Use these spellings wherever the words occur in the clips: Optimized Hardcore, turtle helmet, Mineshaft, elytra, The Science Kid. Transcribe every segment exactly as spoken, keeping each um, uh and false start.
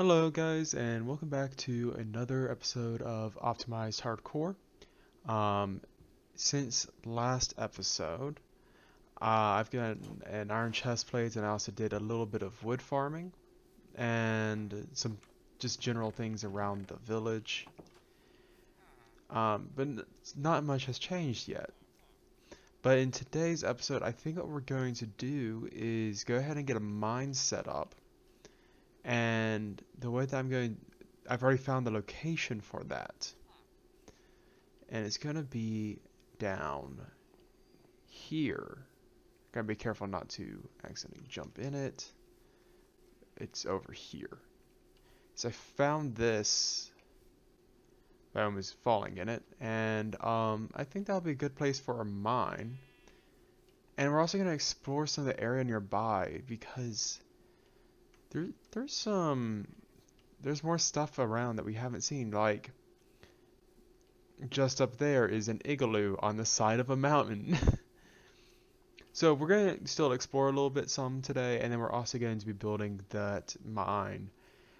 Hello guys, and welcome back to another episode of Optimized Hardcore. Um, since last episode, uh, I've got an, an iron chest plate, and I also did a little bit of wood farming, and some just general things around the village. Um, but not much has changed yet. But in today's episode, I think what we're going to do is go ahead and get a mine set up. And the way that I'm going, I've already found the location for that, and it's going to be down here. Gotta be careful not to accidentally jump in it. It's over here. So I found this by almost falling in it, and um, I think that'll be a good place for a mine. And we're also going to explore some of the area nearby, because There, there's some, there's more stuff around that we haven't seen. Like, just up there is an igloo on the side of a mountain. So we're going to still explore a little bit some today, and then we're also going to be building that mine.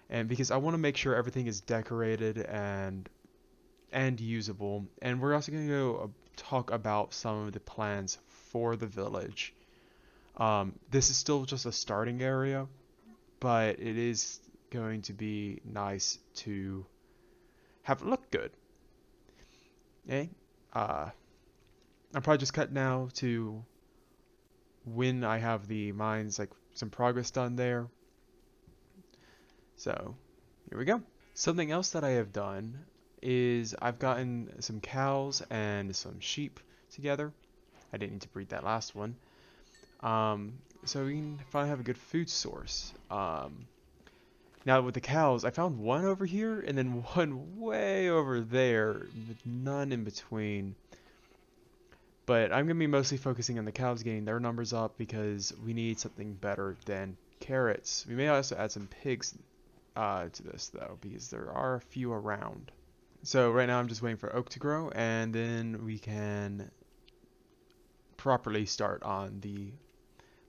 And because I want to make sure everything is decorated and, and usable. And we're also going to go talk about some of the plans for the village. Um, this is still just a starting area, but it is going to be nice to have it look good. Okay. Uh, I'll probably just cut now to when I have the mines, like some progress done there. So here we go. Something else that I have done is I've gotten some cows and some sheep together. I didn't need to breed that last one. Um, so we can finally have a good food source. Um, now with the cows, I found one over here and then one way over there, with none in between. But I'm going to be mostly focusing on the cows getting their numbers up, because we need something better than carrots. We may also add some pigs uh, to this though, because there are a few around. So right now I'm just waiting for oak to grow, and then we can properly start on the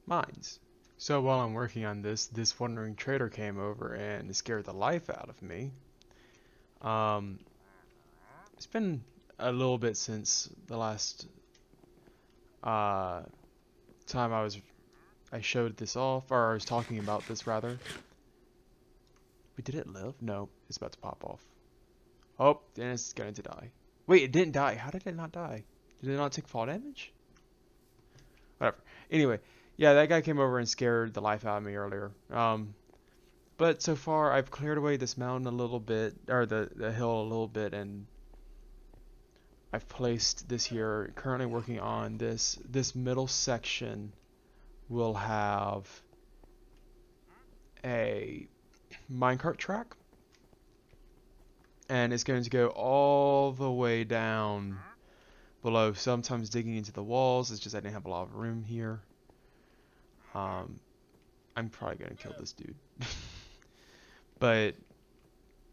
mines. So while I'm working on this, this wandering trader came over and scared the life out of me. Um, it's been a little bit since the last uh, time I was I showed this off, or I was talking about this rather. Wait, did it live? No, it's about to pop off. Oh, and it's going to die. Wait, it didn't die. How did it not die? Did it not take fall damage? Whatever. Anyway. Yeah, that guy came over and scared the life out of me earlier. Um, but so far, I've cleared away this mountain a little bit, or the, the hill a little bit, and I've placed this here, currently working on this. This middle section will have a minecart track, and it's going to go all the way down below, sometimes digging into the walls. It's just I didn't have a lot of room here. Um, I'm probably going to kill this dude. But,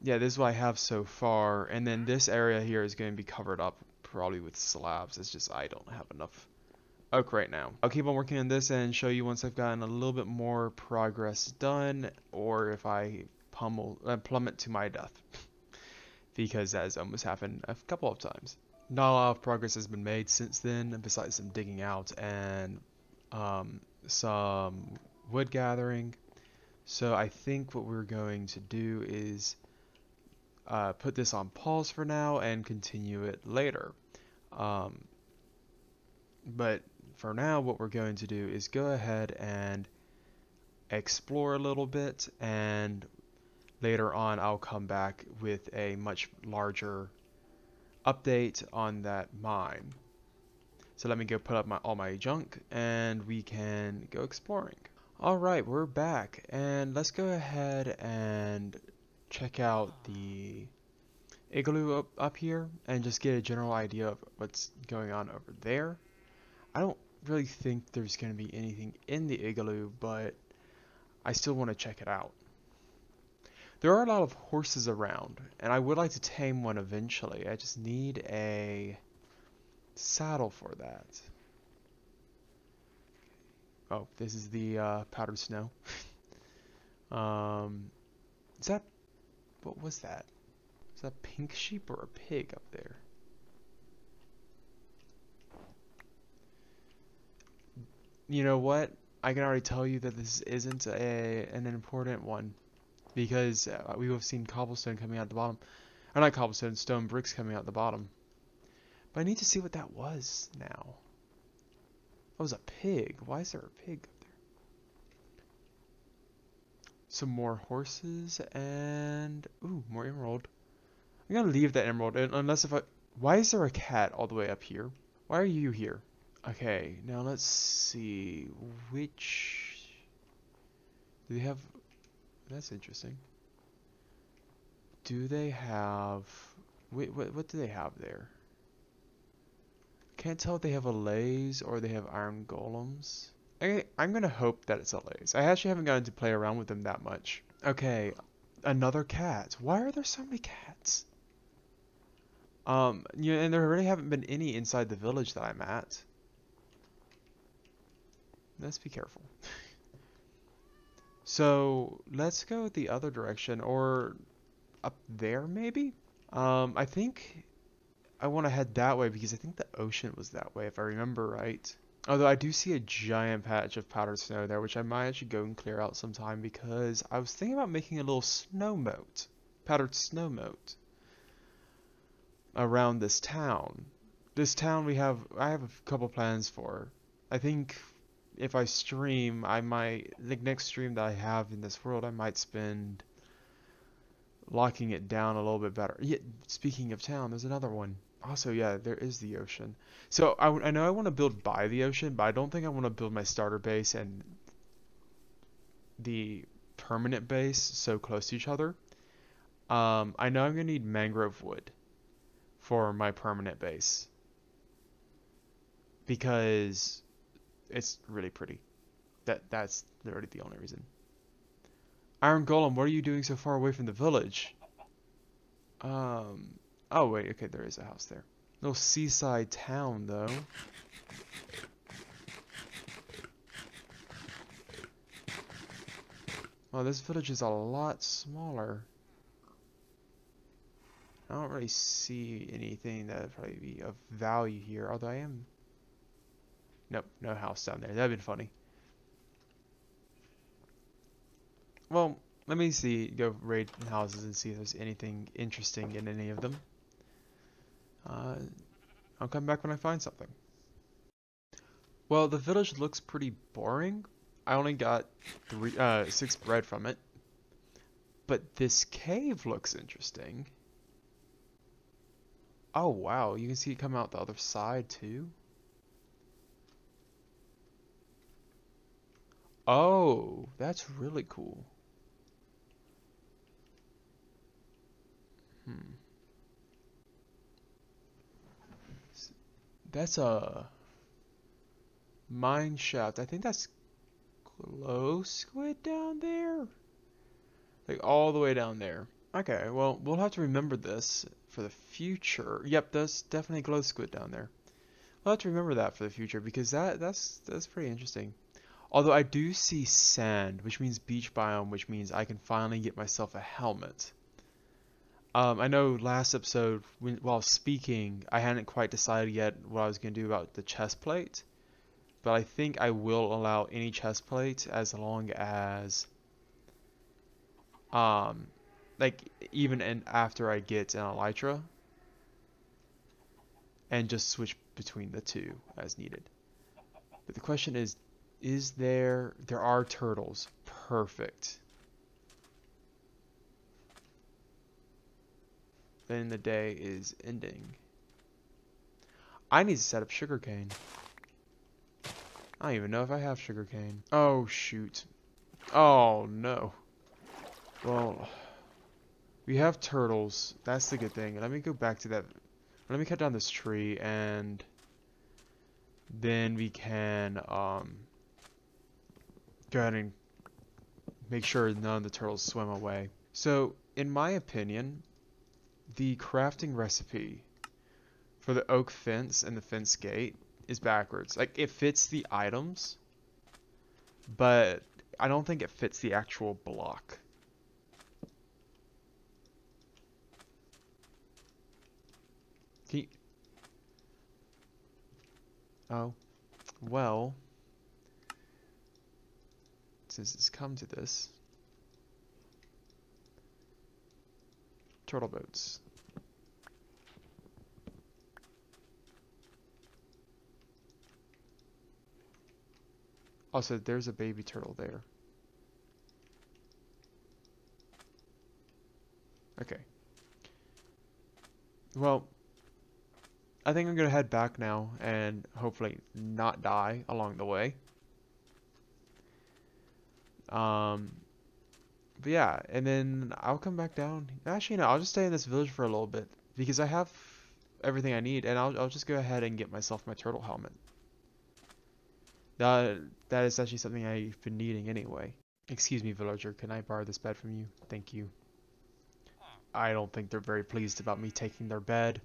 yeah, this is what I have so far. And then this area here is going to be covered up probably with slabs. It's just I don't have enough oak right now. I'll keep on working on this and show you once I've gotten a little bit more progress done, or if I pummel, uh, plummet to my death. Because that has almost happened a couple of times. Not a lot of progress has been made since then, besides some digging out and um... some wood gathering. So I think what we're going to do is uh, put this on pause for now and continue it later. Um, but for now, what we're going to do is go ahead and explore a little bit, and later on I'll come back with a much larger update on that mine. So let me go put up my, all my junk, and we can go exploring. All right, we're back, and let's go ahead and check out the igloo up, up here and just get a general idea of what's going on over there. I don't really think there's going to be anything in the igloo, but I still want to check it out. There are a lot of horses around, and I would like to tame one eventually. I just need a saddle for that. Oh, this is the uh, powdered snow. um, Is that, what was that? Is that a pink sheep or a pig up there? You know what? I can already tell you that this isn't a an important one, because uh, we have seen cobblestone coming out the bottom. Or not cobblestone, stone bricks coming out the bottom. But I need to see what that was now. That was a pig. Why is there a pig up there? Some more horses and... Ooh, more emerald. I'm going to leave that emerald unless if I... Why is there a cat all the way up here? Why are you here? Okay, now let's see which... Do they have... That's interesting. Do they have... Wait, what, what do they have there? Can't tell if they have a lays or they have iron golems. Okay, I'm gonna hope that it's a lays. I actually haven't gotten to play around with them that much. Okay, another cat. Why are there so many cats? Um, you know, and there really haven't been any inside the village that I'm at. Let's be careful. So let's go the other direction, or up there maybe. Um, I think. I want to head that way because I think the ocean was that way if I remember right. Although I do see a giant patch of powdered snow there, which I might actually go and clear out sometime, because I was thinking about making a little snow moat, powdered snow moat, around this town. This town we have, I have a couple plans for. I think if I stream, I might, the next stream that I have in this world, I might spend locking it down a little bit better. Yeah, speaking of town, there's another one. Also, yeah, there is the ocean. So I, I know I want to build by the ocean, but I don't think I want to build my starter base and the permanent base so close to each other. Um, I know I'm going to need mangrove wood for my permanent base, because it's really pretty. That That's really the only reason. Iron Golem, what are you doing so far away from the village? Um... Oh, wait, okay, there is a house there. Little seaside town, though. Well, this village is a lot smaller. I don't really see anything that would probably be of value here, although I am... Nope, no house down there. That would have been funny. Well, let me see, go raid houses and see if there's anything interesting in any of them. Uh, I'll come back when I find something. Well, the village looks pretty boring. I only got three, uh, six bread from it. But this cave looks interesting. Oh, wow. You can see it come out the other side, too. Oh, that's really cool. Hmm. That's a mineshaft. I think that's glow squid down there. Like all the way down there. Okay, well, we'll have to remember this for the future. Yep, that's definitely glow squid down there. We'll have to remember that for the future, because that that's that's pretty interesting. Although I do see sand, which means beach biome, which means I can finally get myself a helmet. Um, I know last episode, when, while speaking, I hadn't quite decided yet what I was going to do about the chest plate. But I think I will allow any chest plate as long as... Um, like, even in, after I get an elytra. And just switch between the two as needed. But the question is, is there... There are turtles. Perfect. Then the day is ending. I need to set up sugarcane. I don't even know if I have sugarcane. Oh, shoot. Oh, no. Well, we have turtles. That's the good thing. Let me go back to that. Let me cut down this tree, and then we can um, go ahead and make sure none of the turtles swim away. So, in my opinion... The crafting recipe for the oak fence and the fence gate is backwards. Like, it fits the items, but I don't think it fits the actual block. Can you... Oh. Well. Since it's come to this. Turtle boats. Also, there's a baby turtle there. Okay. Well, I think I'm gonna head back now and hopefully not die along the way. Um, but yeah, and then I'll come back down. Actually, no, I'll just stay in this village for a little bit because I have everything I need, and I'll I'll just go ahead and get myself my turtle helmet. That that is actually something I've been needing anyway. Excuse me, villager. Can I borrow this bed from you? Thank you. I don't think they're very pleased about me taking their bed.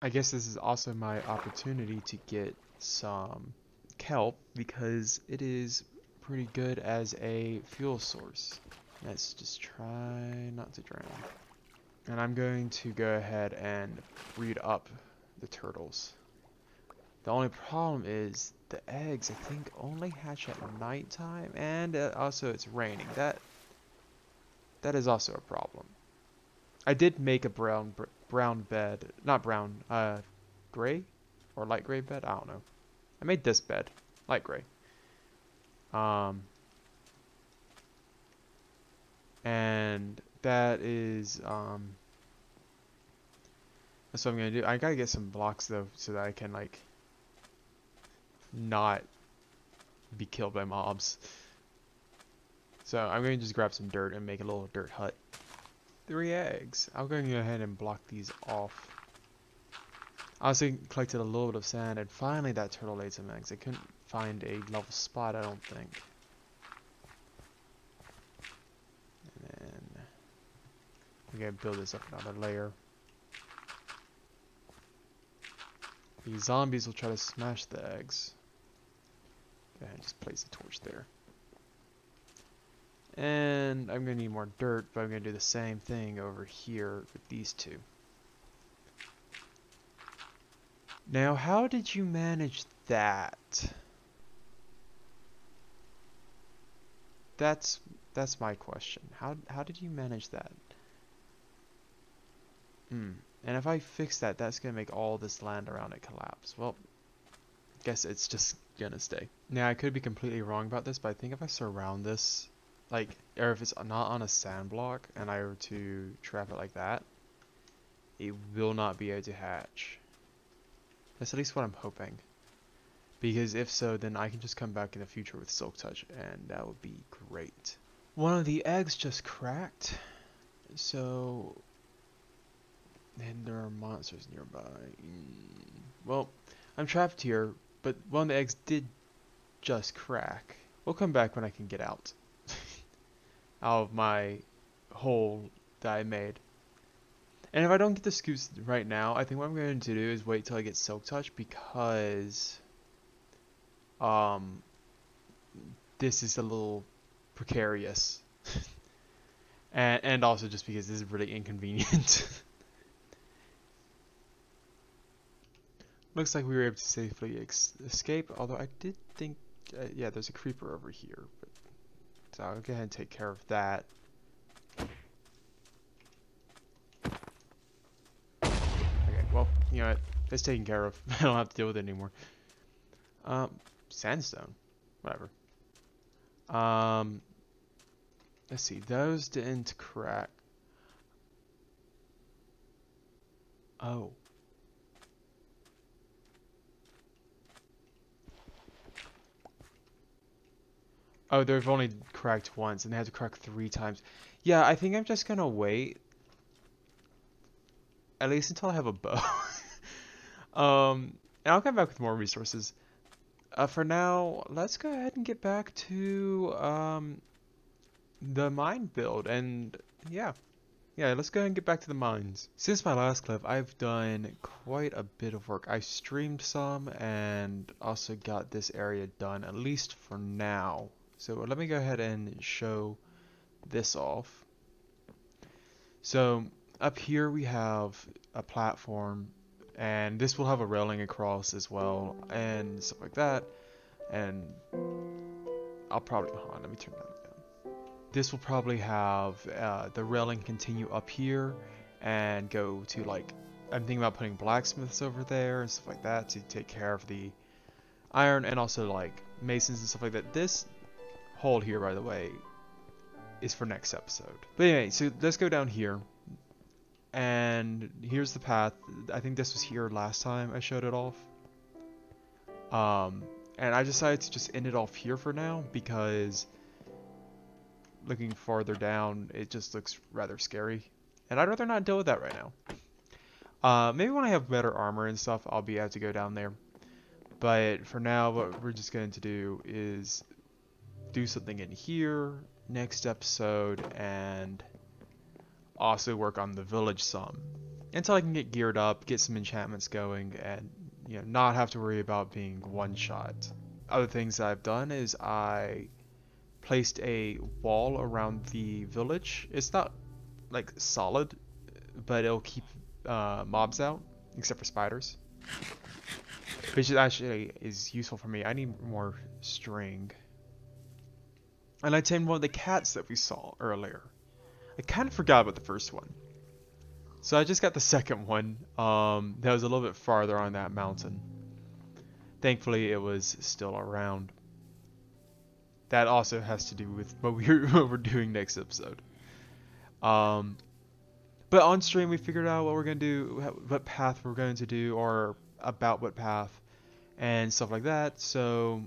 I guess this is also my opportunity to get some kelp because it is pretty good as a fuel source. Let's just try not to drown. And I'm going to go ahead and breed up the turtles. The only problem is the eggs, I think, only hatch at nighttime, and uh, also it's raining. That, that is also a problem. I did make a brown br brown bed, not brown, uh, gray or light gray bed. I don't know. I made this bed, light gray. Um, and that is um. That's what I'm gonna do. I gotta get some blocks though, so that I can like not be killed by mobs. So I'm gonna just grab some dirt and make a little dirt hut. Three eggs. I'm going to go ahead and block these off. I also collected a little bit of sand, and finally that turtle laid some eggs. I couldn't find a level spot, I don't think. And then I'm going to build this up another layer. These zombies will try to smash the eggs. Go ahead and just place the torch there. And I'm going to need more dirt, but I'm going to do the same thing over here with these two. Now, how did you manage that? That's that's my question. How how did you manage that? Hmm. And if I fix that, that's going to make all this land around it collapse. Well, I guess it's just going to stay. Now, I could be completely wrong about this, but I think if I surround this... Like, or if it's not on a sand block and I were to trap it like that, it will not be able to hatch. That's at least what I'm hoping. Because if so, then I can just come back in the future with Silk Touch, and that would be great. One of the eggs just cracked. So, and there are monsters nearby. Well, I'm trapped here, but one of the eggs did just crack. We'll come back when I can get out. Out of my hole that I made. And if I don't get the scoops right now, I think what I'm going to do is wait till I get Silk Touch, because um, this is a little precarious. and, and also just because this is really inconvenient. Looks like we were able to safely ex escape, although I did think, uh, yeah, there's a creeper over here, but so I'll go ahead and take care of that. Okay, well, you know what? It's taken care of. I don't have to deal with it anymore. Um, sandstone. Whatever. Um, let's see. Those didn't crack. Oh. Oh, they've only cracked once, and they had to crack three times. Yeah, I think I'm just gonna wait. At least until I have a bow. um, and I'll come back with more resources. Uh, for now, let's go ahead and get back to um, the mine build. And yeah, yeah, let's go ahead and get back to the mines. Since my last clip, I've done quite a bit of work. I streamed some and also got this area done, at least for now. So let me go ahead and show this off. So up here we have a platform and this will have a railing across as well and stuff like that. And I'll probably, hold on, let me turn that down. This will probably have uh, the railing continue up here and go to, like, I'm thinking about putting blacksmiths over there and stuff like that to take care of the iron, and also like masons and stuff like that. This hole here, by the way, is for next episode. But anyway, so let's go down here, and here's the path. I think this was here last time I showed it off. Um, and I decided to just end it off here for now because looking farther down, it just looks rather scary, and I'd rather not deal with that right now. Uh, maybe when I have better armor and stuff, I'll be able to go down there. But for now, what we're just going to do is do something in here next episode, and also work on the village some until I can get geared up, get some enchantments going, and, you know, not have to worry about being one shot. Other things that I've done is I placed a wall around the village. It's not like solid, but it'll keep Uh, mobs out, except for spiders, which is actually is useful for me. I need more string. And I tamed one of the cats that we saw earlier. I kind of forgot about the first one, so I just got the second one. Um, that was a little bit farther on that mountain. Thankfully, it was still around. That also has to do with what we're, what we're doing next episode. Um... But on stream, we figured out what we're going to do, what path we're going to do, or about what path, and stuff like that. So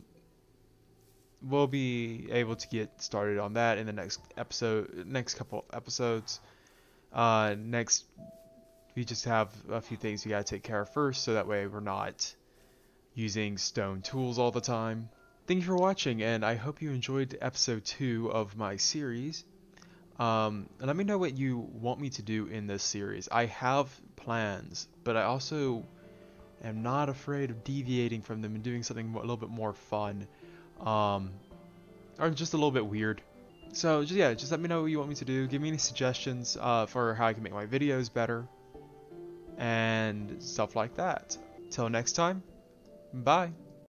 we'll be able to get started on that in the next episode, next couple episodes. Uh, next, we just have a few things we got to take care of first, so that way we're not using stone tools all the time. Thank you for watching, and I hope you enjoyed episode two of my series. Um, and let me know what you want me to do in this series. I have plans, but I also am not afraid of deviating from them and doing something a little bit more fun, um, or just a little bit weird. So just, yeah, just let me know what you want me to do. Give me any suggestions uh, for how I can make my videos better and stuff like that. Till next time, bye.